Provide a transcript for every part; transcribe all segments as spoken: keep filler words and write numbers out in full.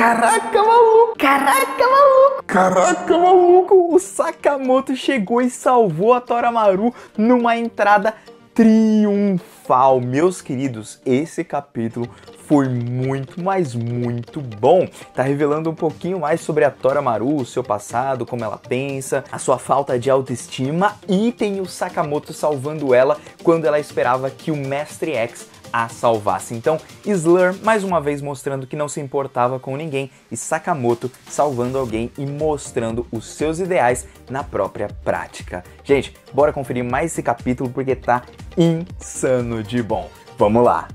Caraca, maluco! Caraca, maluco! Caraca, maluco! O Sakamoto chegou e salvou a Toramaru numa entrada triunfal. Meus queridos, esse capítulo foi muito, mas muito bom. Tá revelando um pouquinho mais sobre a Toramaru, o seu passado, como ela pensa, a sua falta de autoestima, e tem o Sakamoto salvando ela quando ela esperava que o Mestre X a salvasse. Então, Slur mais uma vez mostrando que não se importava com ninguém, e Sakamoto salvando alguém e mostrando os seus ideais na própria prática. Gente, bora conferir mais esse capítulo porque tá insano de bom. Vamos lá!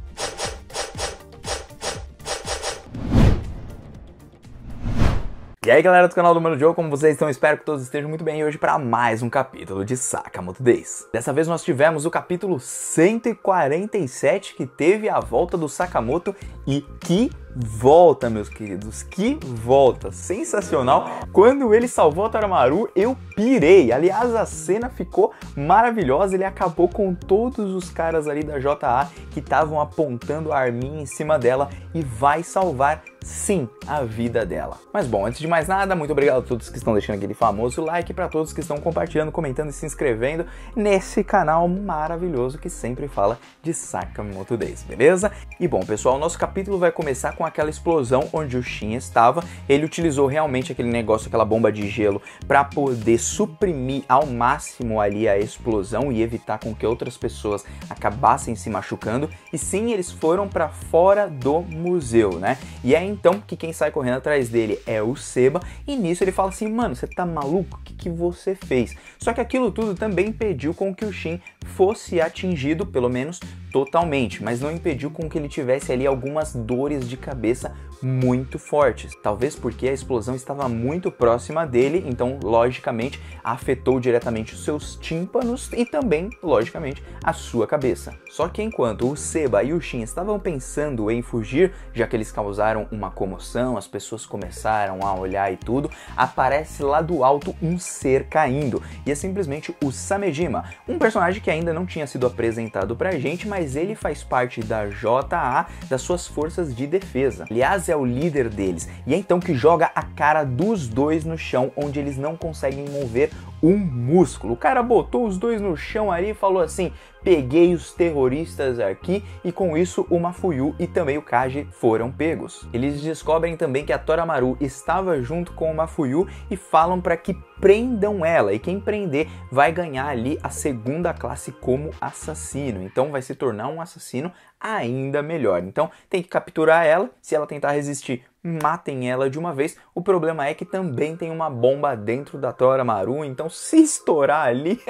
E aí galera do canal do Mano Jow, como vocês estão? Espero que todos estejam muito bem, e hoje para mais um capítulo de Sakamoto Days. Dessa vez nós tivemos o capítulo cento e quarenta e sete, que teve a volta do Sakamoto, e que volta, meus queridos, que volta, sensacional. Quando ele salvou a Toramaru, eu pirei. Aliás, a cena ficou maravilhosa, ele acabou com todos os caras ali da J A que estavam apontando a arminha em cima dela e vai salvar, sim, a vida dela. Mas bom, antes de mais nada, muito obrigado a todos que estão deixando aquele famoso like, para todos que estão compartilhando, comentando e se inscrevendo nesse canal maravilhoso que sempre fala de Sakamoto Days, beleza? E bom, pessoal, o nosso capítulo vai começar com aquela explosão onde o Shin estava. Ele utilizou realmente aquele negócio, aquela bomba de gelo, para poder suprimir ao máximo ali a explosão e evitar com que outras pessoas acabassem se machucando. E sim, eles foram para fora do museu, né? E é então que quem sai correndo atrás dele é o Seba, e nisso ele fala assim: mano, você tá maluco? O que, que você fez? Só que aquilo tudo também impediu com que o Shin fosse atingido, pelo menos totalmente, mas não impediu com que ele tivesse ali algumas dores de cabeça muito fortes, talvez porque a explosão estava muito próxima dele, então logicamente afetou diretamente os seus tímpanos e também logicamente a sua cabeça. Só que enquanto o Seba e o Shin estavam pensando em fugir, já que eles causaram uma comoção, as pessoas começaram a olhar e tudo, aparece lá do alto um ser caindo, e é simplesmente o Samejima, um personagem que ainda não tinha sido apresentado pra gente, mas ele faz parte da J A, das suas forças de defesa. Aliás, é o líder deles, e é então que joga a cara dos dois no chão, onde eles não conseguem mover um músculo. O cara botou os dois no chão ali e falou assim: peguei os terroristas aqui. E com isso o Mafuyu e também o Kaji foram pegos. Eles descobrem também que a Toramaru estava junto com o Mafuyu e falam para que prendam ela, e quem prender vai ganhar ali a segunda classe como assassino, então vai se tornar um assassino ainda melhor. Então tem que capturar ela, se ela tentar resistir, matem ela de uma vez. O problema é que também tem uma bomba dentro da Toramaru, então se estourar ali,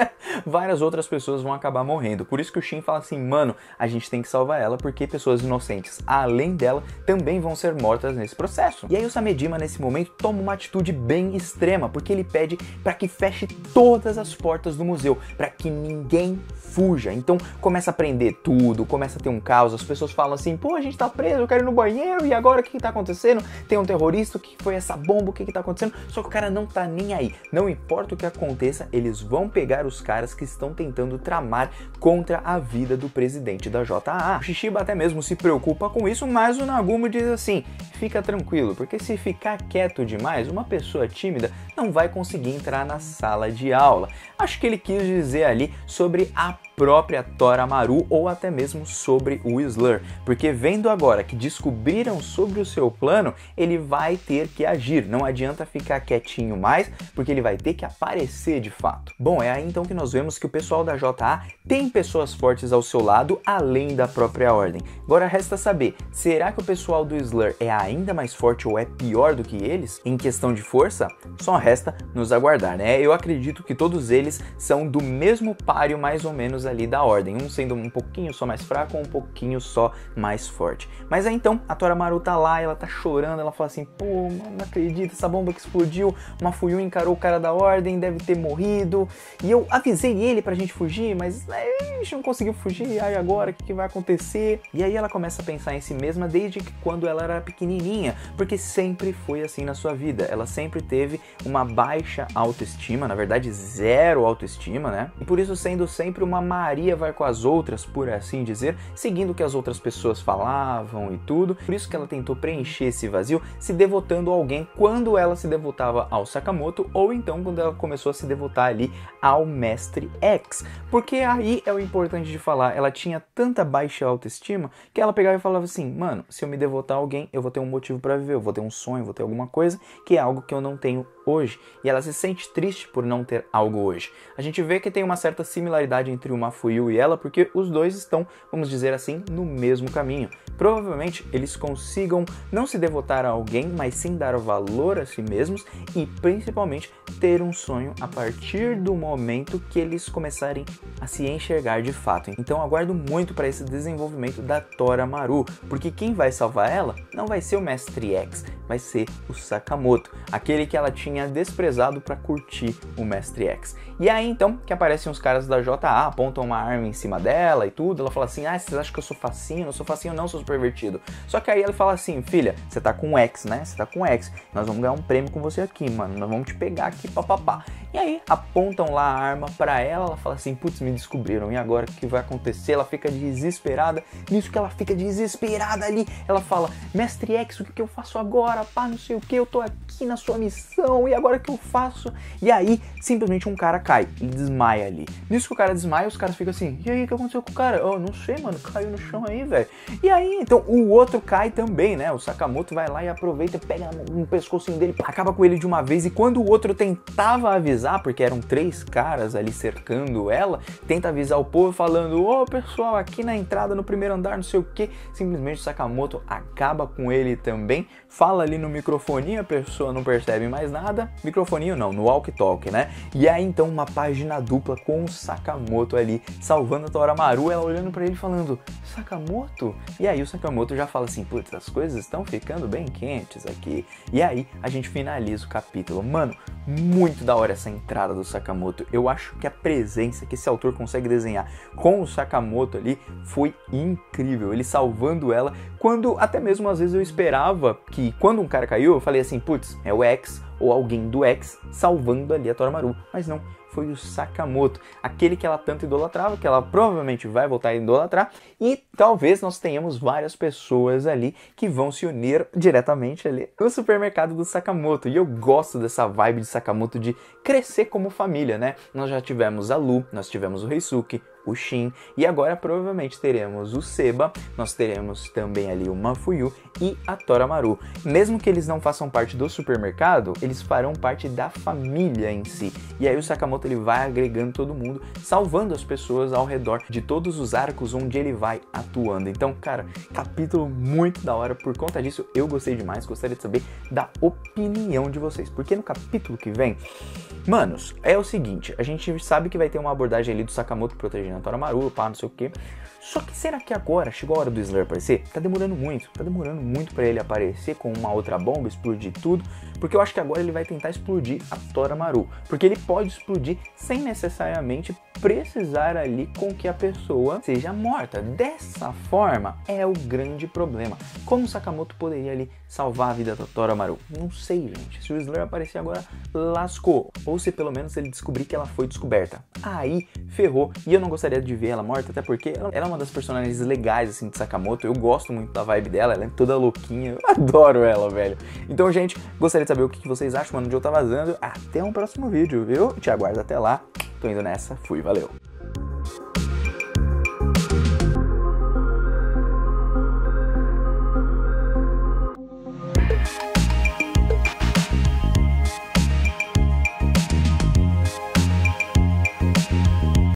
várias outras pessoas vão acabar morrendo. Por isso que o Shin fala assim: mano, a gente tem que salvar ela, porque pessoas inocentes, além dela, também vão ser mortas nesse processo. E aí o Samejima, nesse momento, toma uma atitude bem extrema, porque ele pede para que feche todas as portas do museu, para que ninguém fuja. Então começa a prender tudo, começa a ter um caos, as pessoas falam assim: pô, a gente tá preso, eu quero ir no banheiro, e agora o que que tá acontecendo? Tem um terrorista, o que foi essa bomba, o que que tá acontecendo? Só que o cara não tá nem aí, não importa o que aconteça, eles vão pegar os caras que estão tentando tramar contra a vida do presidente da J A. O Shishiba até mesmo se preocupa com isso, mas o Nagumo diz assim: fica tranquilo, porque se ficar quieto demais, uma pessoa tímida não vai conseguir entrar na sala de aula. Acho que ele quis dizer ali sobre a própria Toramaru, ou até mesmo sobre o Slur, porque vendo agora que descobriram sobre o seu plano, ele vai ter que agir, não adianta ficar quietinho mais, porque ele vai ter que aparecer de fato. Bom, é aí então que nós vemos que o pessoal da J A tem pessoas fortes ao seu lado, além da própria ordem. Agora resta saber, será que o pessoal do Slur é ainda mais forte ou é pior do que eles? Em questão de força, só resta nos aguardar, né? Eu acredito que todos eles são do mesmo páreo, mais ou menos, ali da ordem, um sendo um pouquinho só mais fraco, um pouquinho só mais forte. Mas aí então a Toramaru tá lá, ela tá chorando, ela fala assim: pô, não acredito, essa bomba que explodiu, Mafuyu encarou o cara da ordem, deve ter morrido, e eu avisei ele pra gente fugir, mas a gente não conseguiu fugir, aí agora o que, que vai acontecer? E aí ela começa a pensar em si mesma desde que quando ela era pequenininha, porque sempre foi assim na sua vida, ela sempre teve uma baixa autoestima, na verdade zero autoestima, né? E por isso sendo sempre uma Maria vai com as outras, por assim dizer, seguindo o que as outras pessoas falavam e tudo. Por isso que ela tentou preencher esse vazio se devotando a alguém quando ela se devotava ao Sakamoto ou então quando ela começou a se devotar ali ao Mestre X. Porque aí é o importante de falar, ela tinha tanta baixa autoestima que ela pegava e falava assim, mano, se eu me devotar a alguém, eu vou ter um motivo pra viver, eu vou ter um sonho, vou ter alguma coisa, que é algo que eu não tenho hoje. E ela se sente triste por não ter algo hoje. A gente vê que tem uma certa similaridade entre o Mafuyu e ela, porque os dois estão, vamos dizer assim, no mesmo caminho. Provavelmente eles consigam não se devotar a alguém, mas sim dar valor a si mesmos e principalmente ter um sonho a partir do momento que eles começarem a se enxergar de fato. Então aguardo muito para esse desenvolvimento da Toramaru, porque quem vai salvar ela não vai ser o Mestre X, vai ser o Sakamoto, aquele que ela tinha desprezado para curtir o Mestre X. E aí então que aparecem os caras da J A, apontam uma arma em cima dela e tudo, ela fala assim, ah, vocês acham que eu sou facinho? Eu sou facinho não, sou pervertido. Só que aí ela fala assim, filha, você tá com um X, né? Você tá com um X, nós vamos ganhar um prêmio com você aqui, mano, nós vamos te pegar aqui, papapá. E aí apontam lá a arma pra ela, ela fala assim, putz, me descobriram, e agora o que vai acontecer? Ela fica desesperada, nisso que ela fica desesperada ali, ela fala, Mestre X, o que eu faço agora? Pá, não sei o que, eu tô aqui na sua missão, e agora o que eu faço? E aí, simplesmente um cara cai, ele desmaia ali. Nisso que o cara desmaia, os caras ficam assim, e aí, o que aconteceu com o cara? Eu não sei, mano, caiu no chão aí, velho. E aí, então, o outro cai também, né? O Sakamoto vai lá e aproveita, pega um pescocinho dele, acaba com ele de uma vez, e quando o outro tentava avisar, porque eram três caras ali cercando ela, tenta avisar o povo falando, ô, pessoal, aqui na entrada, no primeiro andar, não sei o que, simplesmente o Sakamoto acaba com ele também, fala ali no microfoninho, a pessoa não percebe mais nada, microfoninho não, no walkie-talkie, né? E aí, então, uma página dupla com o Sakamoto ali, salvando a Toramaru, ela olhando pra ele falando, Sakamoto? E aí o Sakamoto já fala assim, putz, as coisas estão ficando bem quentes aqui. E aí a gente finaliza o capítulo. Mano, muito da hora essa entrada do Sakamoto. Eu acho que a presença que esse autor consegue desenhar com o Sakamoto ali foi incrível. Ele salvando ela, quando até mesmo às vezes eu esperava que quando um cara caiu, eu falei assim, putz, é o X ou alguém do X salvando ali a Toramaru. Mas não, foi o Sakamoto, aquele que ela tanto idolatrava, que ela provavelmente vai voltar a idolatrar, e talvez nós tenhamos várias pessoas ali que vão se unir diretamente ali no supermercado do Sakamoto. E eu gosto dessa vibe de Sakamoto de crescer como família, né? Nós já tivemos a Lu, nós tivemos o Reisuke, o Shin, e agora provavelmente teremos o Seba, nós teremos também ali o Mafuyu e a Toramaru. Mesmo que eles não façam parte do supermercado, eles farão parte da família em si. E aí o Sakamoto ele vai agregando todo mundo, salvando as pessoas ao redor de todos os arcos onde ele vai atuando. Então, cara, capítulo muito da hora. Por conta disso, eu gostei demais, gostaria de saber da opinião de vocês. Porque no capítulo que vem, manos, é o seguinte, a gente sabe que vai ter uma abordagem ali do Sakamoto protegendo Toramaru, pá, não sei o que. Só que será que agora chegou a hora do Slur aparecer? Tá demorando muito, tá demorando muito pra ele aparecer com uma outra bomba, explodir tudo, porque eu acho que agora ele vai tentar explodir a Toramaru, porque ele pode explodir sem necessariamente precisar ali com que a pessoa seja morta. Dessa forma é o grande problema. Como Sakamoto poderia ali salvar a vida da Toramaru? Não sei, gente. Se o Slur aparecer agora, lascou. Ou se pelo menos ele descobrir que ela foi descoberta. Aí ferrou, e eu não gostaria de ver ela morta, até porque ela é uma das personagens legais assim de Sakamoto. Eu gosto muito da vibe dela, ela é toda louquinha, eu adoro ela, velho. Então, gente, gostaria de saber o que vocês acham, mano, de eu tá vazando. Até um próximo vídeo, viu? Te aguardo até lá. Tô indo nessa, fui, valeu!